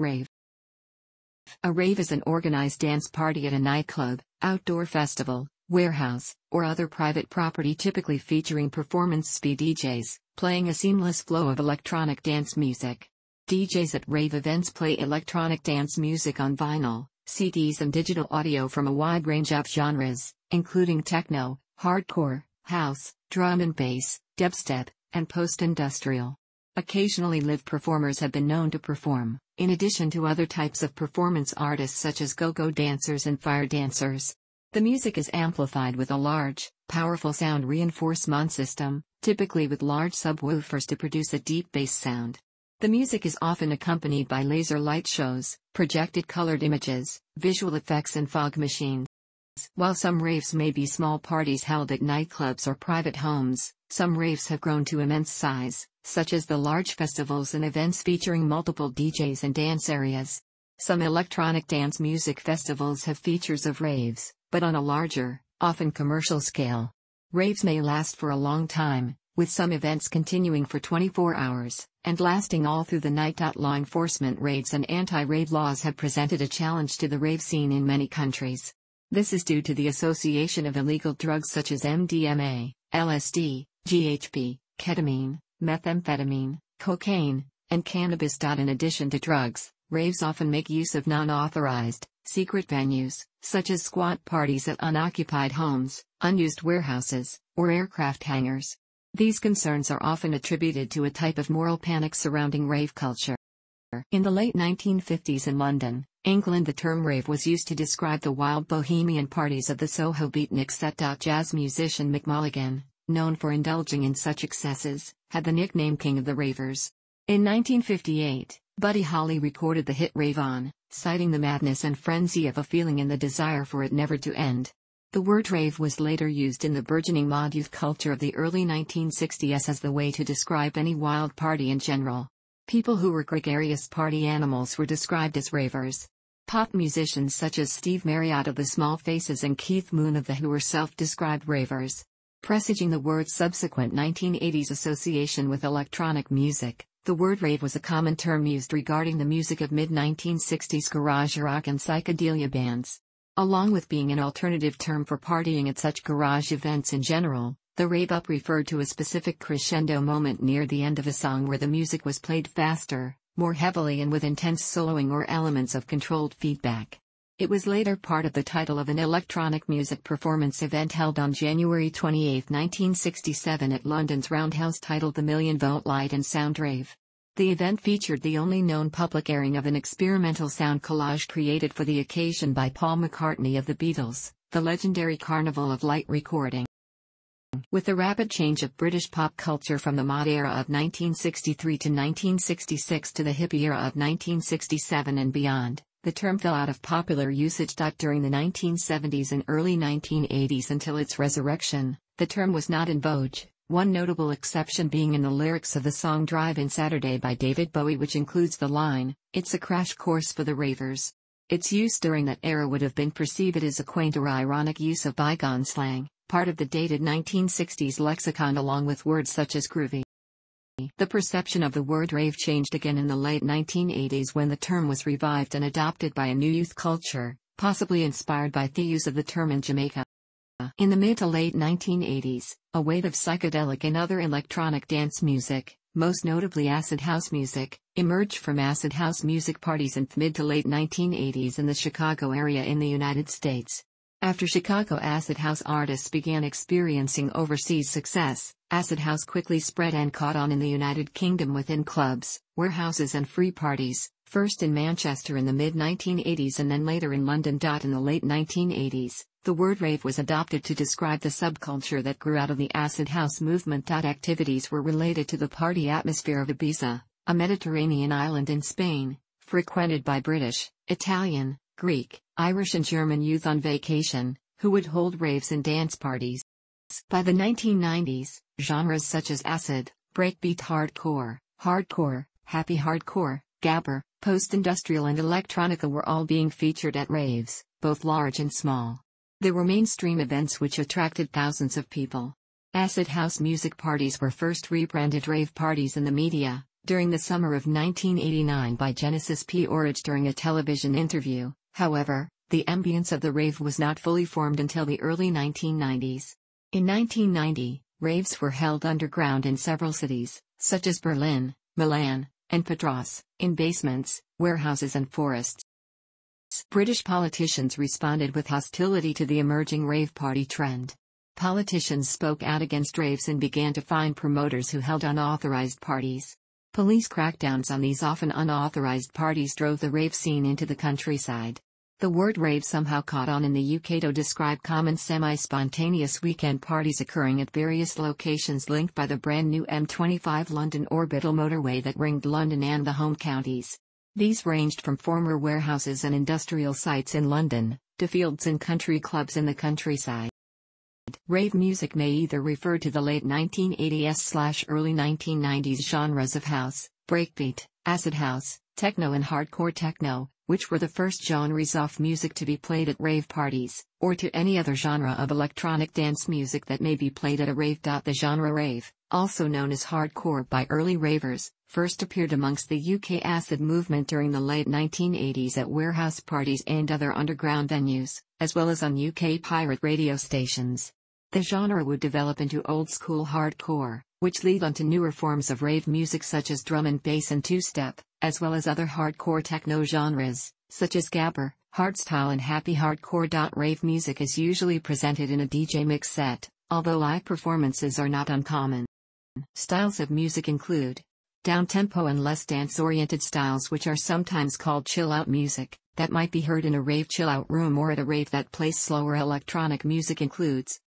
Rave. A rave is an organized dance party at a nightclub, outdoor festival, warehouse, or other private property, typically featuring performance speed DJs, playing a seamless flow of electronic dance music. DJs at rave events play electronic dance music on vinyl, CDs and digital audio from a wide range of genres, including techno, hardcore, house, drum and bass, dubstep, and post-industrial. Occasionally live performers have been known to perform, in addition to other types of performance artists such as go-go dancers and fire dancers. The music is amplified with a large, powerful sound reinforcement system, typically with large subwoofers to produce a deep bass sound. The music is often accompanied by laser light shows, projected colored images, visual effects and fog machines. While some raves may be small parties held at nightclubs or private homes, some raves have grown to immense size, such as the large festivals and events featuring multiple DJs and dance areas. Some electronic dance music festivals have features of raves, but on a larger, often commercial scale. Raves may last for a long time, with some events continuing for 24 hours, and lasting all through the night. Law enforcement raids and anti-rave laws have presented a challenge to the rave scene in many countries. This is due to the association of illegal drugs such as MDMA, LSD, GHB, ketamine, methamphetamine, cocaine, and cannabis. In addition to drugs, raves often make use of non-authorized, secret venues, such as squat parties at unoccupied homes, unused warehouses, or aircraft hangars. These concerns are often attributed to a type of moral panic surrounding rave culture. In the late 1950s in London, England, the term rave was used to describe the wild bohemian parties of the Soho beatniks. Jazz musician Mick Mulligan, known for indulging in such excesses, had the nickname King of the Ravers. In 1958, Buddy Holly recorded the hit Rave On, citing the madness and frenzy of a feeling and the desire for it never to end. The word rave was later used in the burgeoning mod youth culture of the early 1960s as the way to describe any wild party in general. People who were gregarious party animals were described as ravers. Pop musicians such as Steve Marriott of The Small Faces and Keith Moon of The Who were self-described ravers. Presaging the word's subsequent 1980s association with electronic music, the word rave was a common term used regarding the music of mid-1960s garage rock and psychedelia bands. Along with being an alternative term for partying at such garage events in general, the rave-up referred to a specific crescendo moment near the end of a song where the music was played faster, more heavily and with intense soloing or elements of controlled feedback. It was later part of the title of an electronic music performance event held on January 28, 1967 at London's Roundhouse titled the Million Volt Light and Sound Rave. The event featured the only known public airing of an experimental sound collage created for the occasion by Paul McCartney of the Beatles, the legendary Carnival of Light recording. With the rapid change of British pop culture from the mod era of 1963 to 1966 to the hippie era of 1967 and beyond, the term fell out of popular usage. During the 1970s and early 1980s until its resurrection, the term was not in vogue, one notable exception being in the lyrics of the song Drive-In Saturday by David Bowie, which includes the line, "It's a crash course for the ravers." Its use during that era would have been perceived as a quaint or ironic use of bygone slang, part of the dated 1960s lexicon along with words such as groovy. The perception of the word rave changed again in the late 1980s when the term was revived and adopted by a new youth culture, possibly inspired by the use of the term in Jamaica. In the mid to late 1980s, a wave of psychedelic and other electronic dance music, most notably acid house music, emerged from acid house music parties in the mid to late 1980s in the Chicago area in the United States. After Chicago acid house artists began experiencing overseas success, acid house quickly spread and caught on in the United Kingdom within clubs, warehouses and free parties, first in Manchester in the mid-1980s and then later in London. In the late 1980s, the word rave was adopted to describe the subculture that grew out of the acid house movement. Activities were related to the party atmosphere of Ibiza, a Mediterranean island in Spain, frequented by British, Italian, Greek, Irish and German youth on vacation, who would hold raves and dance parties. By the 1990s, genres such as acid, breakbeat hardcore, hardcore, happy hardcore, gabber, post-industrial and electronica were all being featured at raves, both large and small. There were mainstream events which attracted thousands of people. Acid house music parties were first rebranded rave parties in the media, during the summer of 1989 by Genesis P. Orridge during a television interview. However, the ambience of the rave was not fully formed until the early 1990s. In 1990, raves were held underground in several cities, such as Berlin, Milan, and Patras, in basements, warehouses and forests. British politicians responded with hostility to the emerging rave party trend. Politicians spoke out against raves and began to fine promoters who held unauthorized parties. Police crackdowns on these often unauthorized parties drove the rave scene into the countryside. The word rave somehow caught on in the UK to describe common semi-spontaneous weekend parties occurring at various locations linked by the brand new M25 London orbital motorway that ringed London and the home counties. These ranged from former warehouses and industrial sites in London, to fields and country clubs in the countryside. Rave music may either refer to the late 1980s/early 1990s genres of house, breakbeat, acid house, techno and hardcore techno, which were the first genres of music to be played at rave parties, or to any other genre of electronic dance music that may be played at a rave. The genre rave, also known as hardcore by early ravers, first appeared amongst the UK acid movement during the late 1980s at warehouse parties and other underground venues, as well as on UK pirate radio stations. The genre would develop into old-school hardcore, which lead on to newer forms of rave music such as drum and bass and two-step, as well as other hardcore techno genres, such as gabber, hardstyle and happy hardcore. Rave music is usually presented in a DJ mix set, although live performances are not uncommon. Styles of music include down-tempo and less dance-oriented styles, which are sometimes called chill-out music, that might be heard in a rave chill-out room or at a rave that plays slower electronic music includes.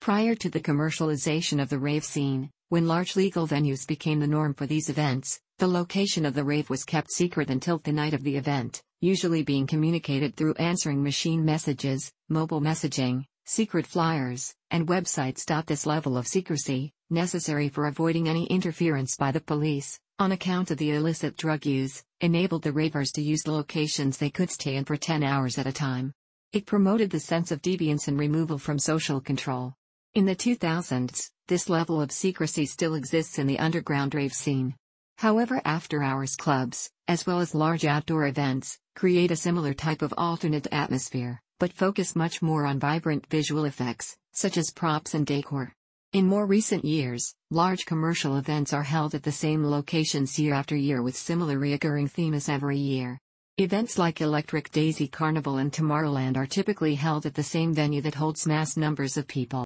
Prior to the commercialization of the rave scene, when large legal venues became the norm for these events, the location of the rave was kept secret until the night of the event, usually being communicated through answering machine messages, mobile messaging, secret flyers, and websites. This level of secrecy, necessary for avoiding any interference by the police, on account of the illicit drug use, enabled the ravers to use the locations they could stay in for 10 hours at a time. It promoted the sense of deviance and removal from social control. In the 2000s, this level of secrecy still exists in the underground rave scene. However, after-hours clubs, as well as large outdoor events, create a similar type of alternate atmosphere, but focus much more on vibrant visual effects, such as props and decor. In more recent years, large commercial events are held at the same locations year after year with similar recurring themes every year. Events like Electric Daisy Carnival and Tomorrowland are typically held at the same venue that holds mass numbers of people.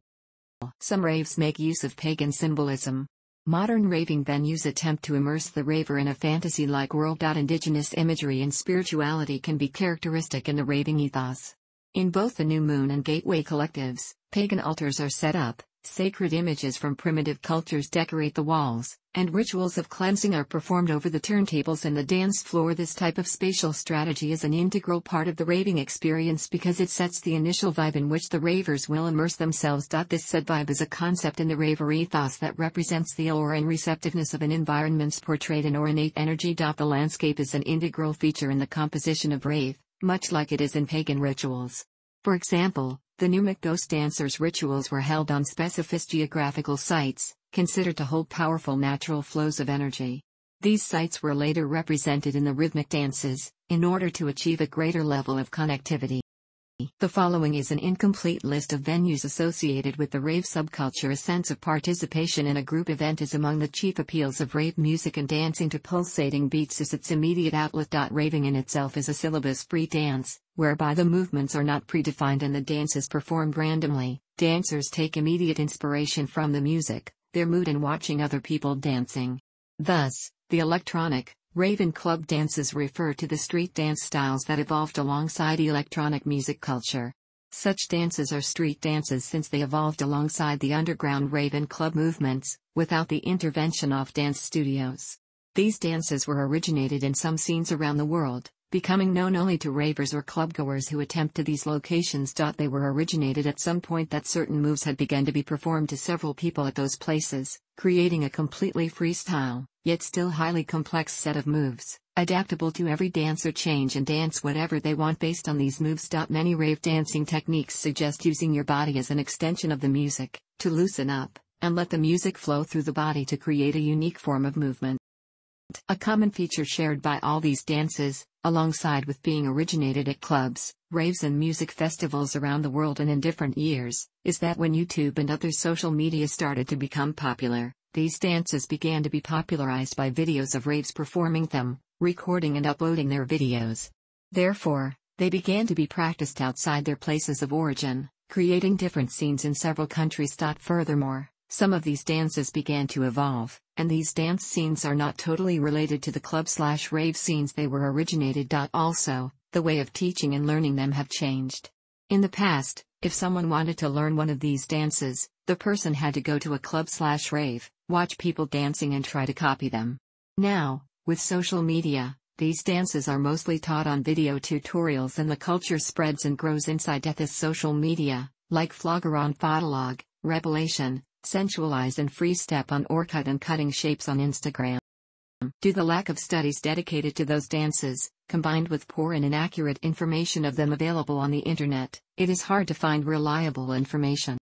Some raves make use of pagan symbolism. Modern raving venues attempt to immerse the raver in a fantasy-like world. Indigenous imagery and spirituality can be characteristic in the raving ethos. In both the New Moon and Gateway collectives, pagan altars are set up. Sacred images from primitive cultures decorate the walls, and rituals of cleansing are performed over the turntables and the dance floor. This type of spatial strategy is an integral part of the raving experience because it sets the initial vibe in which the ravers will immerse themselves. This said vibe is a concept in the raver ethos that represents the aura and receptiveness of an environment's portrayed in or innate energy. The landscape is an integral feature in the composition of rave, much like it is in pagan rituals. For example, the Numic ghost dancers' rituals were held on specific geographical sites, considered to hold powerful natural flows of energy. These sites were later represented in the rhythmic dances, in order to achieve a greater level of connectivity. The following is an incomplete list of venues associated with the rave subculture. A sense of participation in a group event is among the chief appeals of rave music, and dancing to pulsating beats is its immediate outlet. Raving in itself is a syllabus-free dance, whereby the movements are not predefined and the dance is performed randomly. Dancers take immediate inspiration from the music, their mood and watching other people dancing. Thus, the electronic, rave and club dances refer to the street dance styles that evolved alongside electronic music culture. Such dances are street dances since they evolved alongside the underground rave and club movements, without the intervention of dance studios. These dances were originated in some scenes around the world, becoming known only to ravers or clubgoers who attempt to these locations. They were originated at some point that certain moves had begun to be performed to several people at those places, creating a completely freestyle, yet still highly complex set of moves, adaptable to every dancer. Change and dance whatever they want based on these moves. Many rave dancing techniques suggest using your body as an extension of the music, to loosen up, and let the music flow through the body to create a unique form of movement. a common feature shared by all these dances, alongside with being originated at clubs, raves and music festivals around the world and in different years, is that when YouTube and other social media started to become popular, these dances began to be popularized by videos of raves performing them, recording and uploading their videos. Therefore, they began to be practiced outside their places of origin, creating different scenes in several countries. Furthermore, some of these dances began to evolve, and these dance scenes are not totally related to the club/rave scenes they were originated. Also, the way of teaching and learning them have changed. In the past, if someone wanted to learn one of these dances, the person had to go to a club/rave, watch people dancing and try to copy them. Now, with social media, these dances are mostly taught on video tutorials and the culture spreads and grows inside this social media, like Vlogger on Fotolog, Revelation, Sensualized and Free Step on Orkut and Cutting Shapes on Instagram. Due to the lack of studies dedicated to those dances, combined with poor and inaccurate information of them available on the internet, it is hard to find reliable information.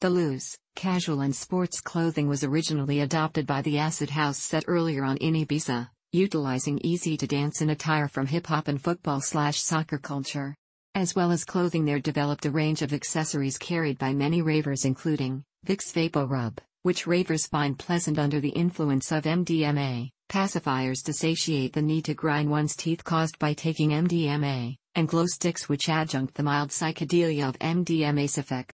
The loose, casual and sports clothing was originally adopted by the acid house set earlier on in Ibiza, utilizing easy-to-dance in attire from hip-hop and football/soccer culture. As well as clothing, there developed a range of accessories carried by many ravers, including Vicks VapoRub, which ravers find pleasant under the influence of MDMA, pacifiers to satiate the need to grind one's teeth caused by taking MDMA, and glow sticks, which adjunct the mild psychedelia of MDMA's effect.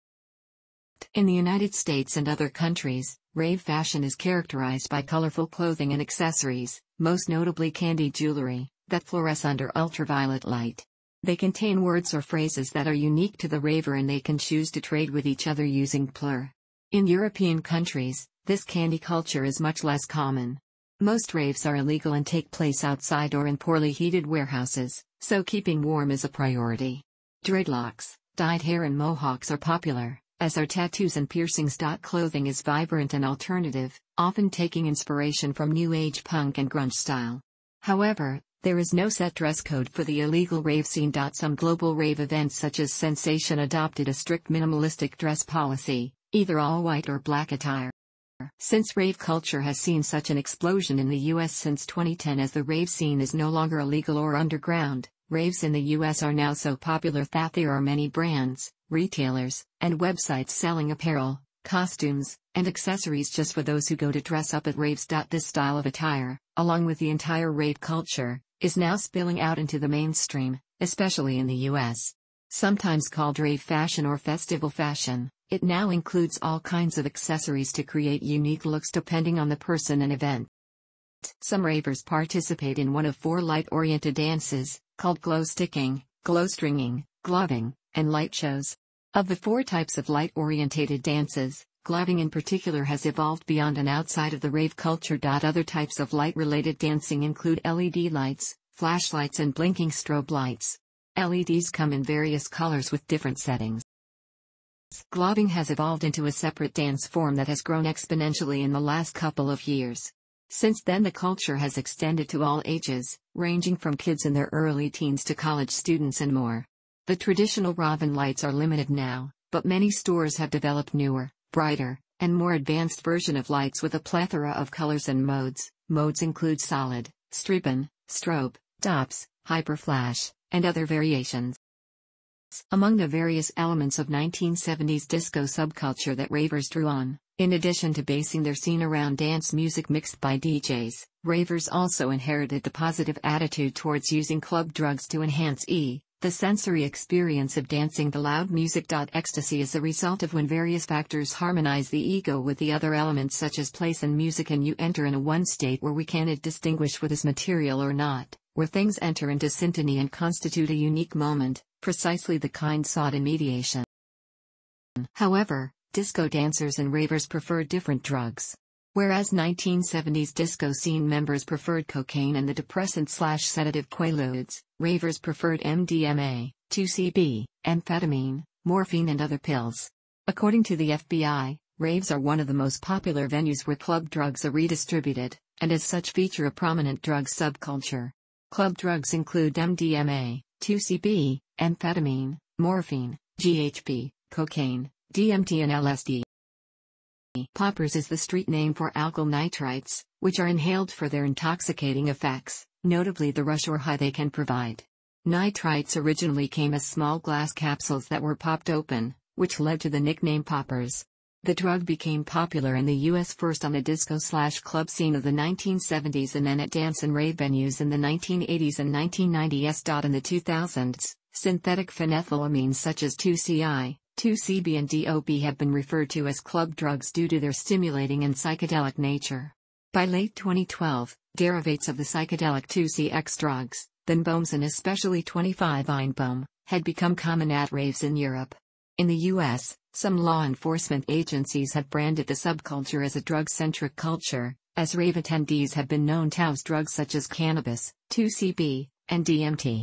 In the United States and other countries, rave fashion is characterized by colorful clothing and accessories, most notably candy jewelry, that fluoresce under ultraviolet light. They contain words or phrases that are unique to the raver, and they can choose to trade with each other using plur. In European countries, this candy culture is much less common. Most raves are illegal and take place outside or in poorly heated warehouses, so keeping warm is a priority. Dreadlocks, dyed hair and mohawks are popular, as are tattoos and piercings. Clothing is vibrant and alternative, often taking inspiration from New Age punk and grunge style. However, there is no set dress code for the illegal rave scene. Some global rave events such as Sensation adopted a strict minimalistic dress policy, either all white or black attire. Since rave culture has seen such an explosion in the US since 2010, as the rave scene is no longer illegal or underground, raves in the US are now so popular that there are many brands, retailers, and websites selling apparel, costumes, and accessories just for those who go to dress up at raves. This style of attire, along with the entire rave culture, is now spilling out into the mainstream, especially in the US. Sometimes called rave fashion or festival fashion, it now includes all kinds of accessories to create unique looks depending on the person and event. Some ravers participate in one of four light-oriented dances, called glow sticking, glow stringing, gloving, and light shows. Of the four types of light-orientated dances, gloving in particular has evolved beyond and outside of the rave culture. Other types of light-related dancing include LED lights, flashlights and blinking strobe lights. LEDs come in various colors with different settings. Gloving has evolved into a separate dance form that has grown exponentially in the last couple of years. Since then, the culture has extended to all ages, ranging from kids in their early teens to college students and more. The traditional Robin lights are limited now, but many stores have developed newer, brighter, and more advanced version of lights with a plethora of colors and modes. Modes include solid, stripin, strobe, dops, hyperflash, and other variations. Among the various elements of 1970s disco subculture that ravers drew on, in addition to basing their scene around dance music mixed by DJs, ravers also inherited the positive attitude towards using club drugs to enhance the sensory experience of dancing the loud music. Ecstasy is the result of when various factors harmonize the ego with the other elements such as place and music, and you enter in a one state where we cannot distinguish what is material or not, where things enter into syntony and constitute a unique moment, precisely the kind sought in mediation. However, disco dancers and ravers prefer different drugs. Whereas 1970s disco scene members preferred cocaine and the depressant/sedative quaaludes, ravers preferred MDMA, 2CB, amphetamine, morphine and other pills. According to the FBI, raves are one of the most popular venues where club drugs are redistributed, and as such feature a prominent drug subculture. Club drugs include MDMA, 2CB, amphetamine, morphine, GHB, cocaine, DMT and LSD. Poppers is the street name for alkyl nitrites, which are inhaled for their intoxicating effects, notably the rush or high they can provide. Nitrites originally came as small glass capsules that were popped open, which led to the nickname poppers. The drug became popular in the U.S. first on the disco/club scene of the 1970s and then at dance and rave venues in the 1980s and 1990s. In the 2000s, synthetic phenethylamines such as 2CI, 2CB and DOB have been referred to as club drugs due to their stimulating and psychedelic nature. By late 2012, derivatives of the psychedelic 2CX drugs, thenboms and especially 25-einbohm, had become common at raves in Europe. In the U.S., some law enforcement agencies have branded the subculture as a drug-centric culture, as rave attendees have been known to house drugs such as cannabis, 2CB, and DMT.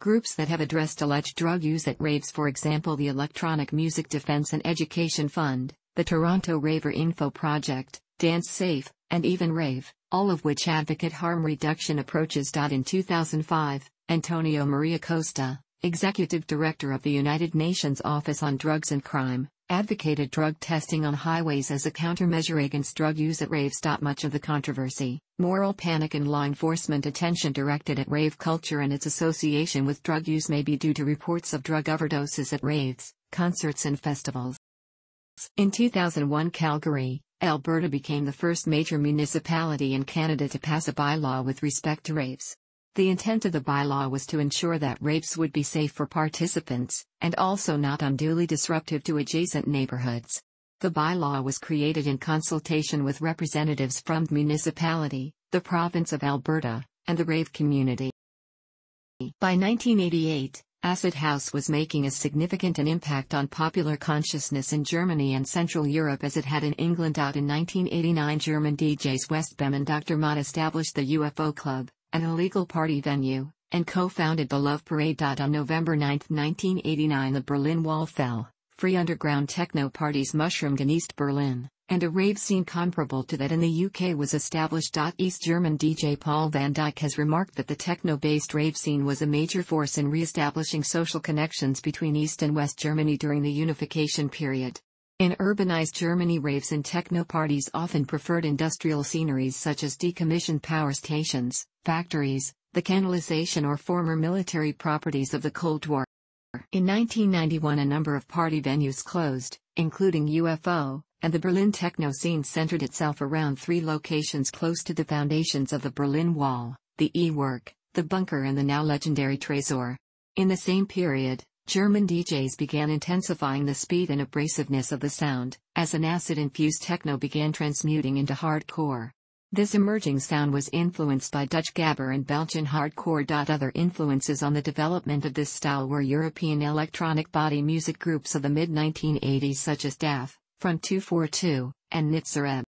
Groups that have addressed alleged drug use at raves, for example the Electronic Music Defense and Education Fund, the Toronto Raver Info Project, Dance Safe, and even Rave, all of which advocate harm reduction approaches. In 2005, Antonio Maria Costa, executive director of the United Nations Office on Drugs and Crime, advocated drug testing on highways as a countermeasure against drug use at raves. Much of the controversy, moral panic and law enforcement attention directed at rave culture and its association with drug use may be due to reports of drug overdoses at raves, concerts and festivals. In 2001 Calgary, Alberta became the first major municipality in Canada to pass a bylaw with respect to raves. The intent of the bylaw was to ensure that raves would be safe for participants, and also not unduly disruptive to adjacent neighborhoods. The bylaw was created in consultation with representatives from the municipality, the province of Alberta, and the rave community. By 1988, acid house was making as significant an impact on popular consciousness in Germany and Central Europe as it had in England. In 1989 German DJs Westbem and Dr. Mott established the UFO Club, an illegal party venue, and co-founded the Love Parade. On November 9, 1989 the Berlin Wall fell, free underground techno parties mushroomed in East Berlin, and a rave scene comparable to that in the UK was established. East German DJ Paul Van Dyke has remarked that the techno-based rave scene was a major force in re-establishing social connections between East and West Germany during the unification period. In urbanized Germany raves and techno parties often preferred industrial sceneries such as decommissioned power stations, factories, the canalization or former military properties of the Cold War. In 1991 a number of party venues closed, including UFO, and the Berlin techno scene centered itself around three locations close to the foundations of the Berlin Wall, the E-Werk, the Bunker and the now legendary Trésor. In the same period, German DJs began intensifying the speed and abrasiveness of the sound, as an acid-infused techno began transmuting into hardcore. This emerging sound was influenced by Dutch gabber and Belgian hardcore. Other influences on the development of this style were European electronic body music groups of the mid-1980s such as DAF, Front 242, and Nitzareb.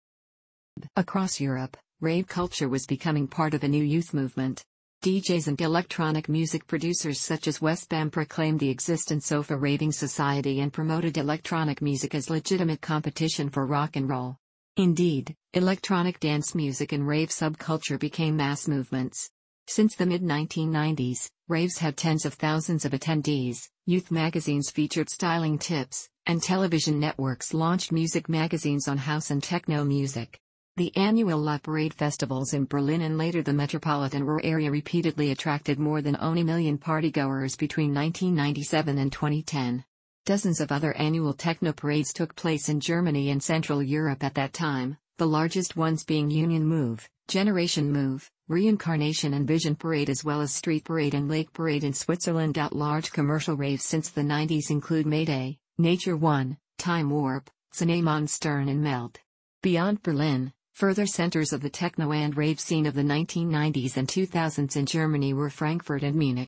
Across Europe, rave culture was becoming part of a new youth movement. DJs and electronic music producers such as Westbam proclaimed the existence of a raving society and promoted electronic music as legitimate competition for rock and roll. Indeed, electronic dance music and rave subculture became mass movements. Since the mid-1990s, raves had tens of thousands of attendees, youth magazines featured styling tips, and television networks launched music magazines on house and techno music. The annual La Parade festivals in Berlin and later the metropolitan Ruhr area repeatedly attracted more than 1 million partygoers between 1997 and 2010. Dozens of other annual techno parades took place in Germany and Central Europe at that time, the largest ones being Union Move, Generation Move, Reincarnation and Vision Parade as well as Street Parade and Lake Parade in Switzerland. Large commercial raves since the 90s include Mayday, Nature One, Time Warp, Cinnamon Stern and Melt. Beyond Berlin, further centers of the techno and rave scene of the 1990s and 2000s in Germany were Frankfurt and Munich.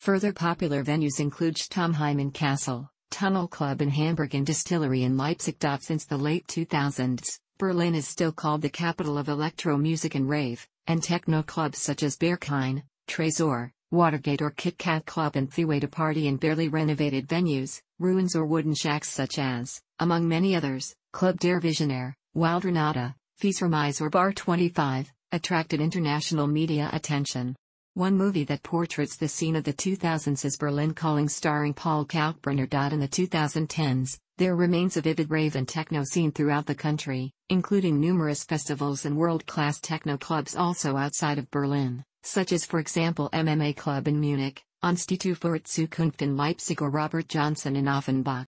Further popular venues include Stammheim in Kassel, Tunnel Club in Hamburg and Distillery in Leipzig. Since the late 2000s, Berlin is still called the capital of electro music and rave, and techno clubs such as Berghain, Trésor, Watergate or Kit Kat Club and Gateway to party in barely renovated venues, ruins or wooden shacks such as, among many others, Club Der Visionaire, Wild Renata, Fiesermeis or Bar 25, attracted international media attention. One movie that portraits the scene of the 2000s is Berlin Calling, starring Paul Kalkbrenner. In the 2010s, there remains a vivid rave and techno scene throughout the country, including numerous festivals and world-class techno clubs also outside of Berlin, such as for example MMA Club in Munich, Institut für Zukunft in Leipzig or Robert Johnson in Offenbach.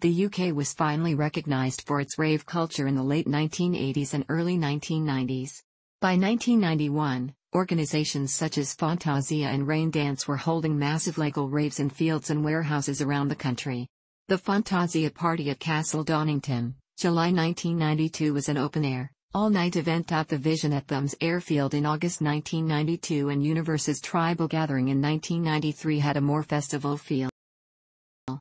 The UK was finally recognised for its rave culture in the late 1980s and early 1990s. By 1991, organizations such as Fantasia and Rain Dance were holding massive legal raves in fields and warehouses around the country. The Fantasia Party at Castle Donington, July 1992, was an open-air, all-night event. The Vision at Thumbs Airfield in August 1992 and Universe's Tribal Gathering in 1993 had a more festival feel.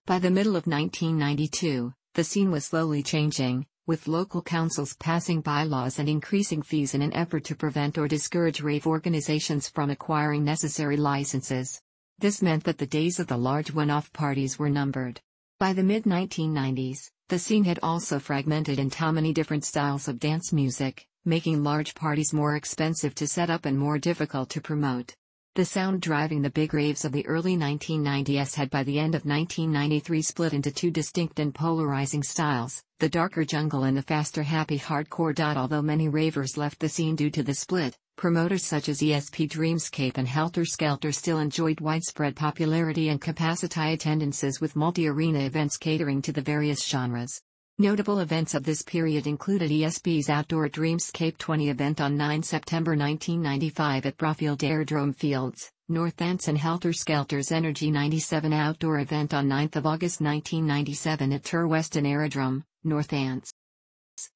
By the middle of 1992, the scene was slowly changing, with local councils passing bylaws and increasing fees in an effort to prevent or discourage rave organizations from acquiring necessary licenses. This meant that the days of the large one-off parties were numbered. By the mid-1990s, the scene had also fragmented into many different styles of dance music, making large parties more expensive to set up and more difficult to promote. The sound driving the big raves of the early 1990s had by the end of 1993 split into two distinct and polarizing styles, the darker jungle and the faster happy hardcore. Although many ravers left the scene due to the split, promoters such as ESP Dreamscape and Helter Skelter still enjoyed widespread popularity and capacity attendances with multi-arena events catering to the various genres. Notable events of this period included ESP's Outdoor Dreamscape 20 event on 9 September 1995 at Brofield Aerodrome Fields, Northants, and Helter Skelter's Energy 97 Outdoor event on 9 August 1997 at Terweston Aerodrome, Northants.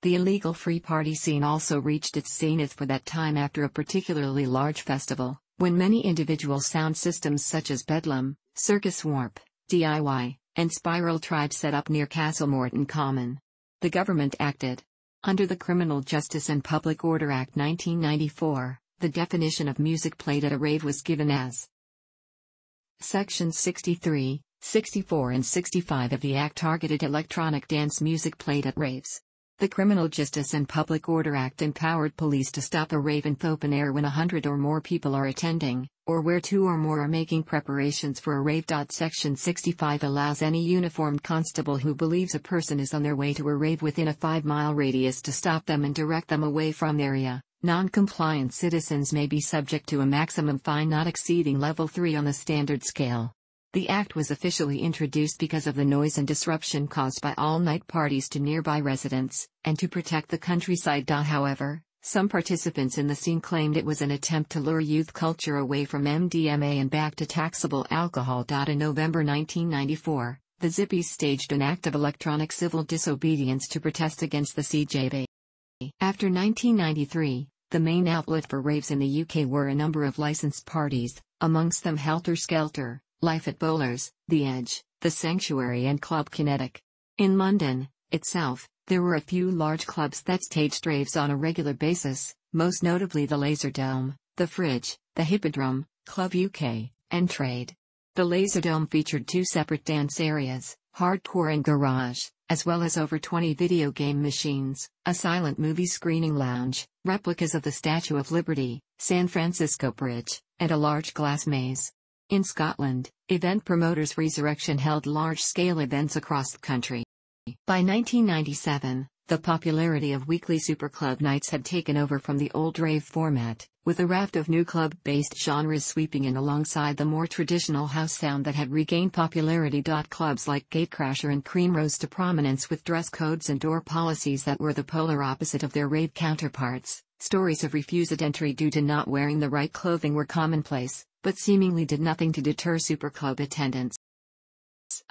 The illegal free party scene also reached its zenith for that time after a particularly large festival, when many individual sound systems such as Bedlam, Circus Warp, DIY, and Spiral Tribe set up near Castlemorton Common. The government acted. Under the Criminal Justice and Public Order Act 1994, the definition of music played at a rave was given as Sections 63, 64 and 65 of the Act targeted electronic dance music played at raves. The Criminal Justice and Public Order Act empowered police to stop a rave in the open air when 100 or more people are attending, or where 2 or more are making preparations for a rave. Section 65 allows any uniformed constable who believes a person is on their way to a rave within a 5-mile radius to stop them and direct them away from the area. Non-compliant citizens may be subject to a maximum fine not exceeding level 3 on the standard scale. The Act was officially introduced because of the noise and disruption caused by all-night parties to nearby residents, and to protect the countryside. However, some participants in the scene claimed it was an attempt to lure youth culture away from MDMA and back to taxable alcohol. In November 1994, the Zippies staged an act of electronic civil disobedience to protest against the CJB. After 1993, the main outlet for raves in the UK were a number of licensed parties, amongst them Helter Skelter, Life at Bowlers, The Edge, The Sanctuary and Club Kinetic. In London itself, there were a few large clubs that staged raves on a regular basis, most notably the Laser Dome, the Fridge, the Hippodrome, Club UK, and Trade. The Laser Dome featured 2 separate dance areas, Hardcore and Garage, as well as over 20 video game machines, a silent movie screening lounge, replicas of the Statue of Liberty, San Francisco Bridge, and a large glass maze. In Scotland, event promoters Resurrection held large-scale events across the country. By 1997, the popularity of weekly superclub nights had taken over from the old rave format, with a raft of new club-based genres sweeping in alongside the more traditional house sound that had regained popularity. Clubs like Gatecrasher and Cream rose to prominence with dress codes and door policies that were the polar opposite of their rave counterparts. Stories of refused entry due to not wearing the right clothing were commonplace, but seemingly did nothing to deter superclub attendance.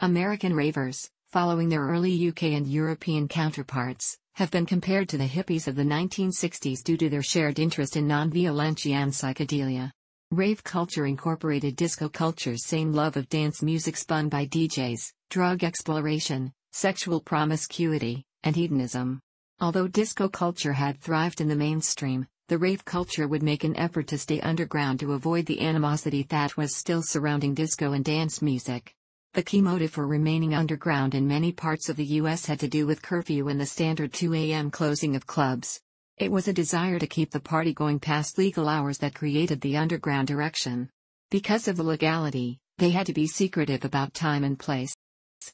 American ravers, following their early UK and European counterparts, have been compared to the hippies of the 1960s due to their shared interest in non-violentia and psychedelia. Rave culture incorporated disco culture's same love of dance music spun by DJs, drug exploration, sexual promiscuity, and hedonism. Although disco culture had thrived in the mainstream, the rave culture would make an effort to stay underground to avoid the animosity that was still surrounding disco and dance music. The key motive for remaining underground in many parts of the US had to do with curfew and the standard 2 a.m. closing of clubs. It was a desire to keep the party going past legal hours that created the underground direction. Because of illegality, they had to be secretive about time and place.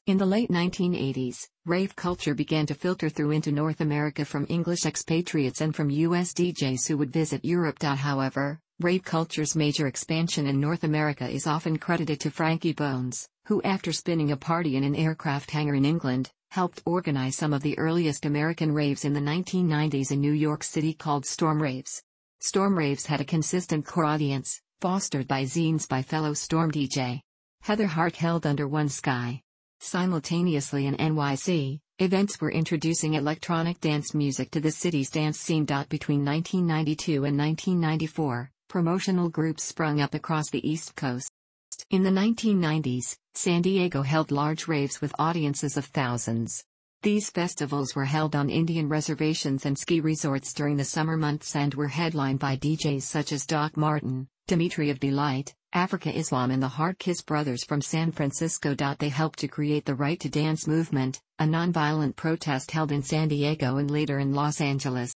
In the late 1980s, rave culture began to filter through into North America from English expatriates and from US DJs who would visit Europe. However, rave culture's major expansion in North America is often credited to Frankie Bones, who, after spinning a party in an aircraft hangar in England, helped organize some of the earliest American raves in the 1990s in New York City called Storm Raves. Storm Raves had a consistent core audience, fostered by zines by fellow Storm DJ Heather Hart held under one sky. Simultaneously in NYC, events were introducing electronic dance music to the city's dance scene. Between 1992 and 1994, promotional groups sprung up across the East Coast. In the 1990s, San Diego held large raves with audiences of thousands. These festivals were held on Indian reservations and ski resorts during the summer months and were headlined by DJs such as Doc Martin, Dimitri of Delight, Africa Islam and the Hard Kiss Brothers from San Francisco. They helped to create the Right to Dance movement, a nonviolent protest held in San Diego and later in Los Angeles.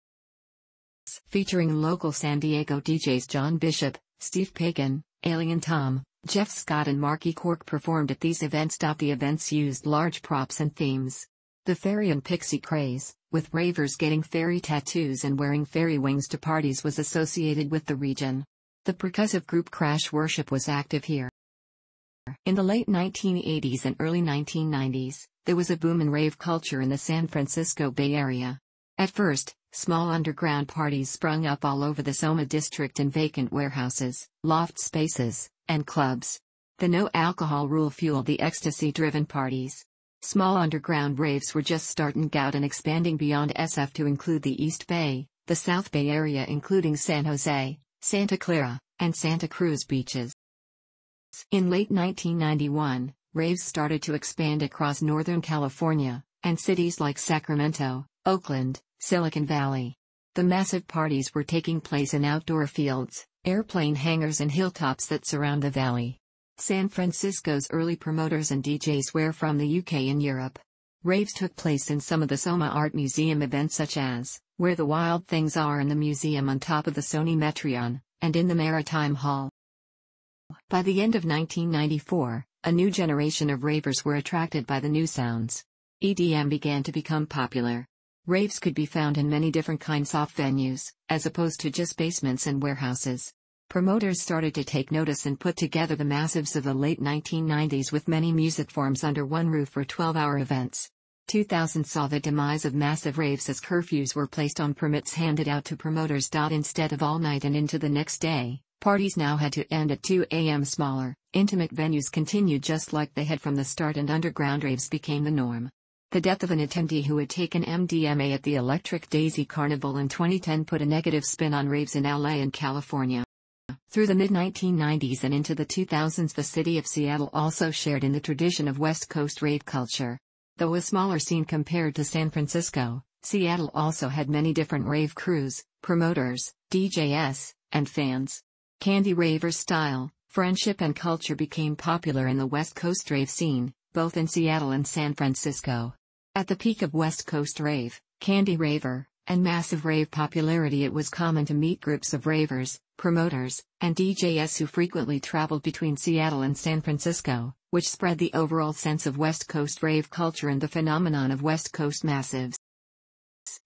Featuring local San Diego DJs John Bishop, Steve Pagan, Alien Tom, Jeff Scott and Marky Cork performed at these events. The events used large props and themes. The fairy and pixie craze, with ravers getting fairy tattoos and wearing fairy wings to parties, was associated with the region. The percussive group Crash Worship was active here. In the late 1980s and early 1990s, there was a boom in rave culture in the San Francisco Bay Area. At first, small underground parties sprung up all over the SoMa district in vacant warehouses, loft spaces, and clubs. The no-alcohol rule fueled the ecstasy-driven parties. Small underground raves were just starting out and expanding beyond SF to include the East Bay, the South Bay Area including San Jose, Santa Clara, and Santa Cruz beaches. In late 1991, raves started to expand across Northern California, and cities like Sacramento, Oakland, Silicon Valley. The massive parties were taking place in outdoor fields, airplane hangars and hilltops that surround the valley. San Francisco's early promoters and DJs were from the UK and Europe. Raves took place in some of the SoMa Art Museum events such as Where the Wild Things Are in the museum on top of the Sony Metreon, and in the Maritime Hall. By the end of 1994, a new generation of ravers were attracted by the new sounds. EDM began to become popular. Raves could be found in many different kinds of venues, as opposed to just basements and warehouses. Promoters started to take notice and put together the massives of the late 1990s with many music forms under one roof for 12-hour events. 2000 saw the demise of massive raves as curfews were placed on permits handed out to promoters. Instead of all night and into the next day, parties now had to end at 2 a.m. Smaller, intimate venues continued just like they had from the start and underground raves became the norm. The death of an attendee who had taken MDMA at the Electric Daisy Carnival in 2010 put a negative spin on raves in LA and California. Through the mid-1990s and into the 2000s, the city of Seattle also shared in the tradition of West Coast rave culture. Though a smaller scene compared to San Francisco, Seattle also had many different rave crews, promoters, DJs, and fans. Candy raver style, friendship and culture became popular in the West Coast rave scene, both in Seattle and San Francisco. At the peak of West Coast rave, candy raver, and massive rave popularity, it was common to meet groups of ravers, promoters, and DJs who frequently traveled between Seattle and San Francisco, which spread the overall sense of West Coast rave culture and the phenomenon of West Coast massives.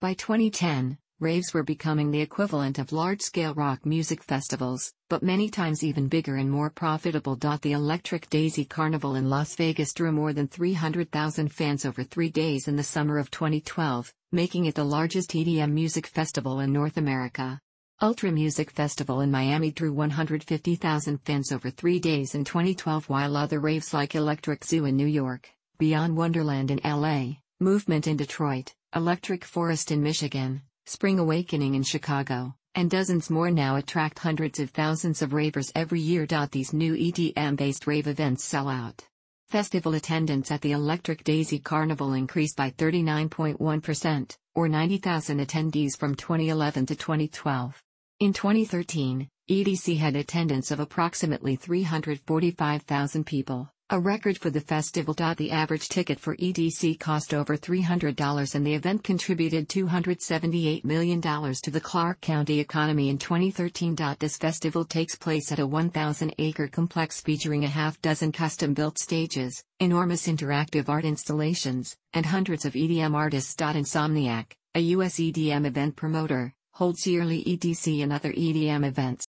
By 2010, raves were becoming the equivalent of large-scale rock music festivals, but many times even bigger and more profitable. The Electric Daisy Carnival in Las Vegas drew more than 300,000 fans over 3 days in the summer of 2012, making it the largest EDM music festival in North America. Ultra Music Festival in Miami drew 150,000 fans over 3 days in 2012, while other raves like Electric Zoo in New York, Beyond Wonderland in LA, Movement in Detroit, Electric Forest in Michigan, Spring Awakening in Chicago, and dozens more now attract hundreds of thousands of ravers every year. These new EDM-based rave events sell out. Festival attendance at the Electric Daisy Carnival increased by 39.1%, or 90,000 attendees from 2011 to 2012. In 2013, EDC had attendance of approximately 345,000 people, A record for the festival. The average ticket for EDC cost over $300 and the event contributed $278 million to the Clark County economy in 2013. This festival takes place at a 1,000-acre complex featuring a half-dozen custom-built stages, enormous interactive art installations, and hundreds of EDM artists. Insomniac, a U.S. EDM event promoter, holds yearly EDC and other EDM events.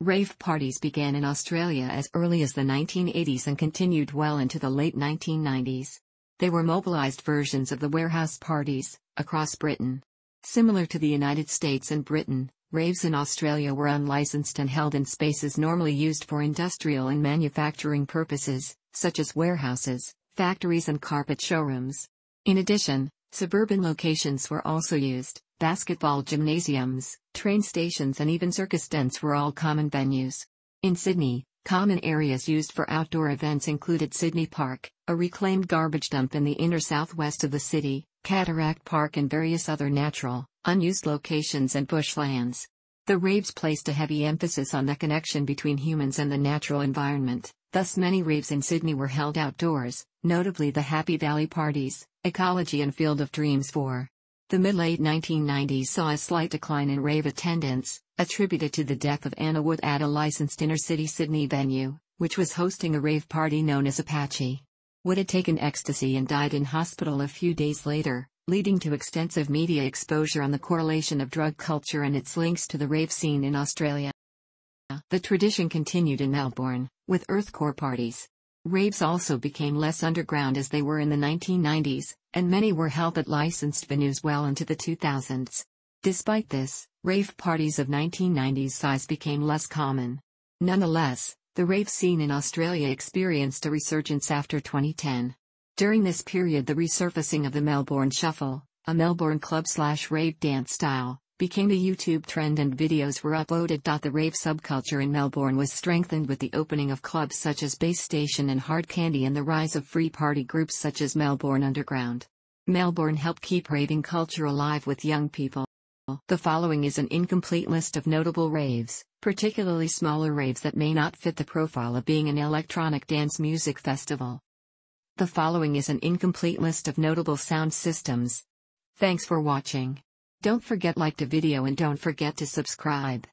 Rave parties began in Australia as early as the 1980s and continued well into the late 1990s. They were mobilized versions of the warehouse parties across Britain. Similar to the United States and Britain, raves in Australia were unlicensed and held in spaces normally used for industrial and manufacturing purposes, such as warehouses, factories, and carpet showrooms. In addition, suburban locations were also used. Basketball gymnasiums, train stations, and even circus tents were all common venues. In Sydney, common areas used for outdoor events included Sydney Park, a reclaimed garbage dump in the inner southwest of the city, Cataract Park, and various other natural, unused locations and bushlands. The raves placed a heavy emphasis on the connection between humans and the natural environment, thus many raves in Sydney were held outdoors, notably the Happy Valley Parties, Ecology, and Field of Dreams. The mid-late 1990s saw a slight decline in rave attendance, attributed to the death of Anna Wood at a licensed inner-city Sydney venue, which was hosting a rave party known as Apache. Wood had taken ecstasy and died in hospital a few days later, leading to extensive media exposure on the correlation of drug culture and its links to the rave scene in Australia. The tradition continued in Melbourne, with earthcore parties. Raves also became less underground as they were in the 1990s, and many were held at licensed venues well into the 2000s. Despite this, rave parties of 1990s size became less common. Nonetheless, the rave scene in Australia experienced a resurgence after 2010. During this period, the resurfacing of the Melbourne Shuffle, a Melbourne club/rave dance style, became a YouTube trend and videos were uploaded. The rave subculture in Melbourne was strengthened with the opening of clubs such as Base Station and Hard Candy and the rise of free party groups such as Melbourne Underground. Melbourne helped keep raving culture alive with young people. The following is an incomplete list of notable raves, particularly smaller raves that may not fit the profile of being an electronic dance music festival. The following is an incomplete list of notable sound systems. Thanks for watching. Don't forget to like the video and don't forget to subscribe.